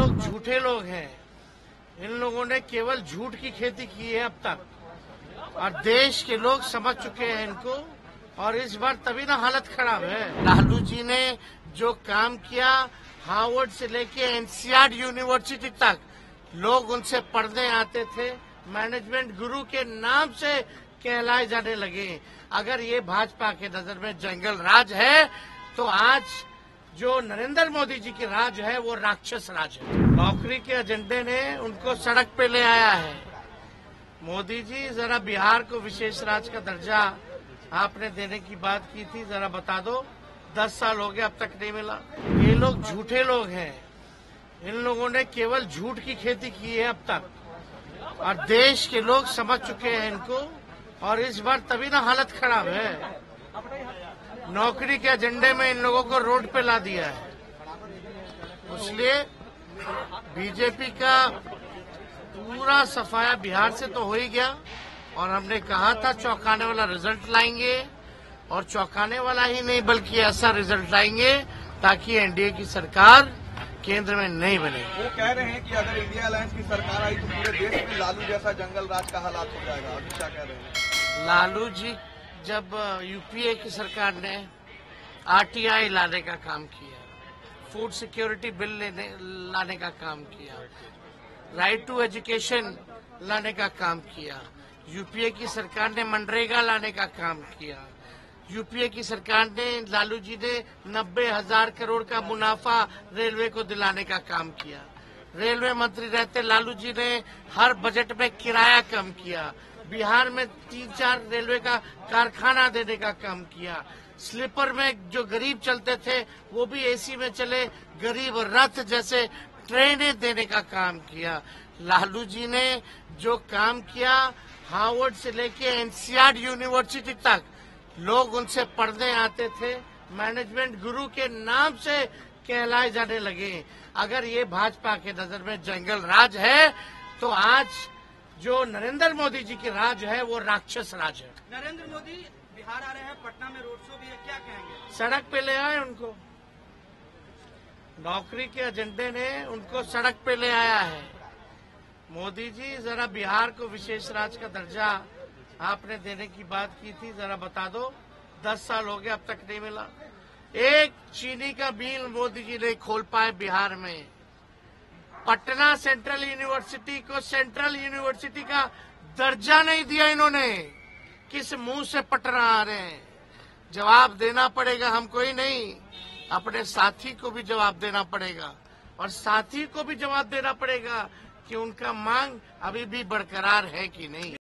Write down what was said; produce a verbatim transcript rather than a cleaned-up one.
लोग झूठे लोग हैं, इन लोगों ने केवल झूठ की खेती की है अब तक, और देश के लोग समझ चुके हैं इनको, और इस बार तभी ना हालत खराब है। लालू जी ने जो काम किया, हार्वर्ड से लेके एनसीआर यूनिवर्सिटी तक लोग उनसे पढ़ने आते थे, मैनेजमेंट गुरु के नाम से कहलाए जाने लगे। अगर ये भाजपा के नजर में जंगल राज है तो आज जो नरेंद्र मोदी जी की राज है वो राक्षस राज है। नौकरी के एजेंडे ने उनको सड़क पे ले आया है। मोदी जी, जरा बिहार को विशेष राज्य का दर्जा आपने देने की बात की थी, जरा बता दो। दस साल हो गए अब तक नहीं मिला। ये लोग झूठे लोग हैं, इन लोगों ने केवल झूठ की खेती की है अब तक, और देश के लोग समझ चुके हैं इनको, और इस बार तभी ना हालत खराब है। नौकरी के एजेंडे में इन लोगों को रोड पे ला दिया है, इसलिए बीजेपी का पूरा सफाया बिहार से तो हो ही गया। और हमने कहा था चौंकाने वाला रिजल्ट लाएंगे, और चौंकाने वाला ही नहीं बल्कि ऐसा रिजल्ट लाएंगे ताकि एनडीए की सरकार केंद्र में नहीं बने। वो कह रहे हैं कि अगर इंडिया अलायंस की सरकार आई तो पूरे देश में लालू जैसा जंगल राज का हालात हो जाएगा। अभी क्या कह रहे हैं? लालू जी जब यूपीए की सरकार ने आरटीआई लाने का काम किया, फूड सिक्योरिटी बिल लेने लाने का काम किया, राइट टू एजुकेशन लाने का काम किया, यूपीए की सरकार ने मनरेगा लाने का काम किया, यूपीए की सरकार ने, लालू जी ने नब्बे हजार करोड़ का मुनाफा रेलवे को दिलाने का काम किया। रेलवे मंत्री रहते लालू जी ने हर बजट में किराया कम किया, बिहार में तीन चार रेलवे का कारखाना देने का काम किया, स्लीपर में जो गरीब चलते थे वो भी एसी में चले, गरीब रथ जैसे ट्रेनें देने का काम किया। लालू जी ने जो काम किया, हार्वर्ड से लेके एनसीआर यूनिवर्सिटी तक लोग उनसे पढ़ने आते थे, मैनेजमेंट गुरु के नाम से कहलाए जाने लगे। अगर ये भाजपा के नजर में जंगल राज है तो आज जो नरेंद्र मोदी जी की राज है वो राक्षस राज है। नरेंद्र मोदी बिहार आ रहे हैं, पटना में रोड शो भी है, क्या कहेंगे? सड़क पे ले आए उनको। नौकरी के एजेंडे ने उनको सड़क पे ले आया है। मोदी जी, जरा बिहार को विशेष राज्य का दर्जा आपने देने की बात की थी, जरा बता दो। दस साल हो गए अब तक नहीं मिला। एक चीनी का मिल मोदी जी नहीं खोल पाए बिहार में। पटना सेंट्रल यूनिवर्सिटी को सेंट्रल यूनिवर्सिटी का दर्जा नहीं दिया इन्होंने। किस मुंह से पटना आ रहे हैं? जवाब देना पड़ेगा हमको ही नहीं, अपने साथी को भी जवाब देना पड़ेगा, और साथी को भी जवाब देना पड़ेगा कि उनका मांग अभी भी बरकरार है कि नहीं।